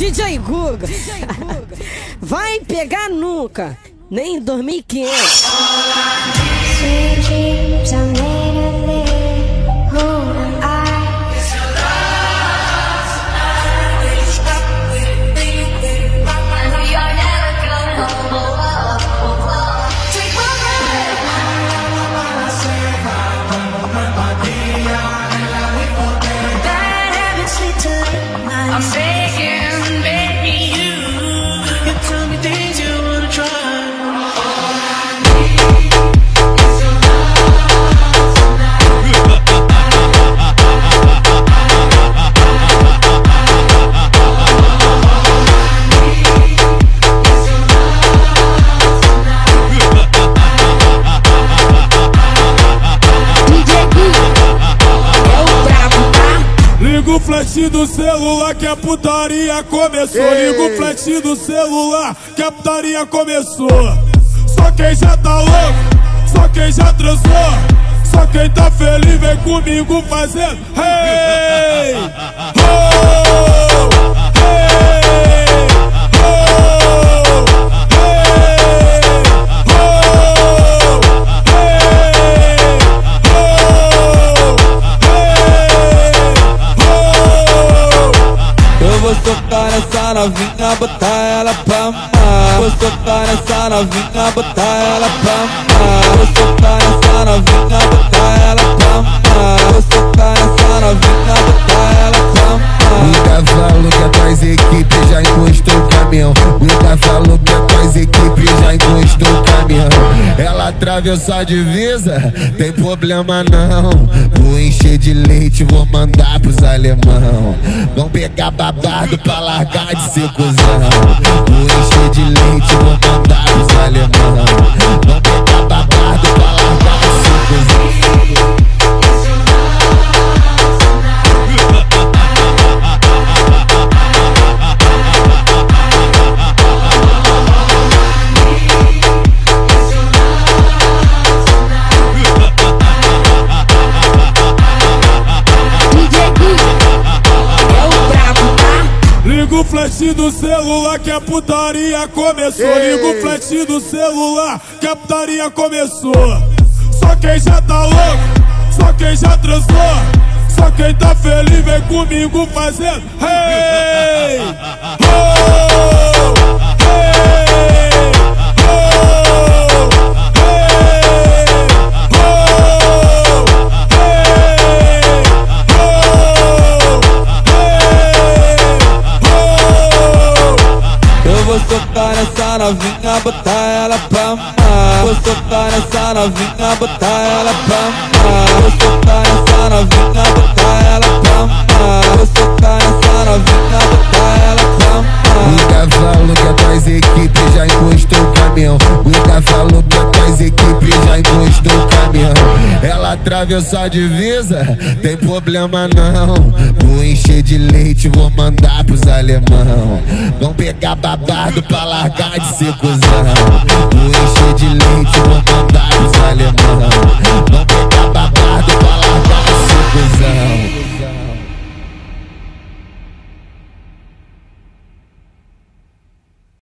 DJ Guuga. Vai pegar nunca, nem em 2500. I'm saying, baby, you tell me things you wanna try. Liga o flash do celular que a putaria começou. Liga o flash do celular que a putaria começou. Só quem já tá louco, só quem já transou, só quem tá feliz vem comigo fazendo hey, oh, hey, oh, hey, oh, hey, oh. Eu vou soltar essa novinha, botar ela pra amar. Vou soltar essa novinha, botar ela pra amar. Vou soltar essa novinha, botar ela pra amar. Vou soltar essa novinha, botar ela pra amar. Nunca falou que atrás equipe já encostou o caminhão. Nunca falou que atrás equipe já encostou o caminhão. Ela atravessou a divisa, tem problema não. Vou encher de leite, vou mandar pros alemão. Vão pegar babado pra largar de ser cuzão. Vou encher de leite, vou mandar pros alemão. Vão pegar babado pra largar de ser cuzão. Liga o flash do celular que a putaria começou. Liga o flash do celular que a putaria começou. Só quem já tá louco, só quem já transou, só quem tá feliz vem comigo fazendo hey, oh, hey, oh, hey, oh, hey, oh. Eu vou soltar essa novinha, botar ela pra amar. Vou soltar essa novinha, botar ela pra amar. Vou soltar essa novinha, botar ela pra amar. Vou soltar essa novinha, botar ela pra amar. Nunca falou que atrás equipe já encostou o caminhão. Nunca falou que atrás equipe já encostou o caminhão. Ela atravessou a divisa, tem problema não. Vou encher de leite, vou mandar pros alemão. Vão pegar babado pra largar de ser cuzão. Vou encher de